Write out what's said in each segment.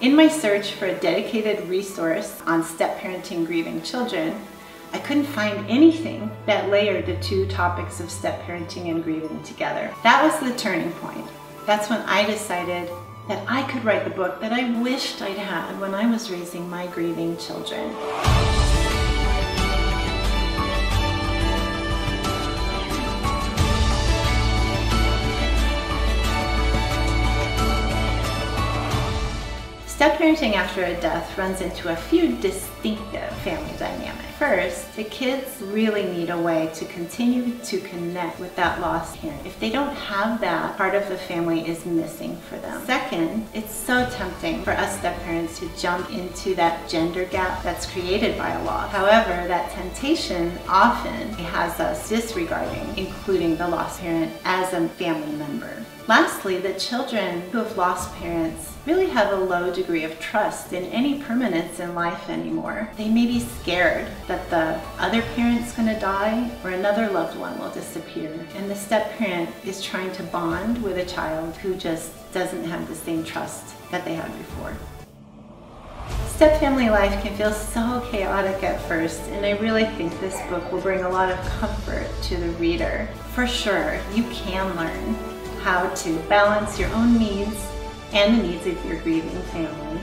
In my search for a dedicated resource on step-parenting grieving children, I couldn't find anything that layered the two topics of step-parenting and grieving together. That was the turning point. That's when I decided that I could write the book that I wished I'd had when I was raising my grieving children. Step-parenting after a death runs into a few distinctive family dynamics. First, the kids really need a way to continue to connect with that lost parent. If they don't have that, part of the family is missing for them. Second, it's so tempting for us step-parents to jump into that gender gap that's created by a loss. However, that temptation often has us disregarding including the lost parent as a family member. Lastly, the children who have lost parents really have a low degree of trust in any permanence in life anymore. They may be scared that the other parent's going to die or another loved one will disappear. And the step-parent is trying to bond with a child who just doesn't have the same trust that they had before. Step-family life can feel so chaotic at first, and I really think this book will bring a lot of comfort to the reader. For sure, you can learn how to balance your own needs and the needs of your grieving family.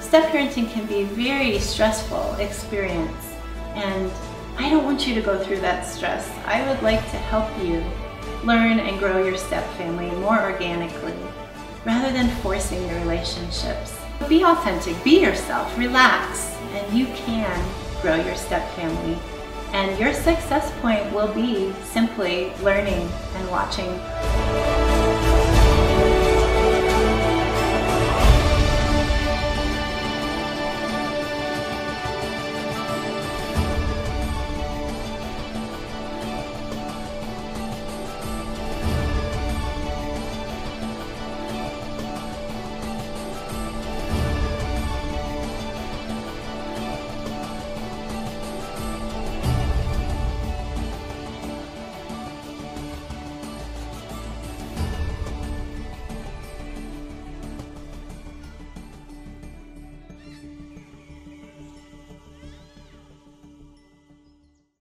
Step-parenting can be a very stressful experience, and I don't want you to go through that stress. I would like to help you learn and grow your step-family more organically, rather than forcing your relationships. Be authentic, be yourself, relax, and you can grow your step-family. And your success point will be simply learning and watching.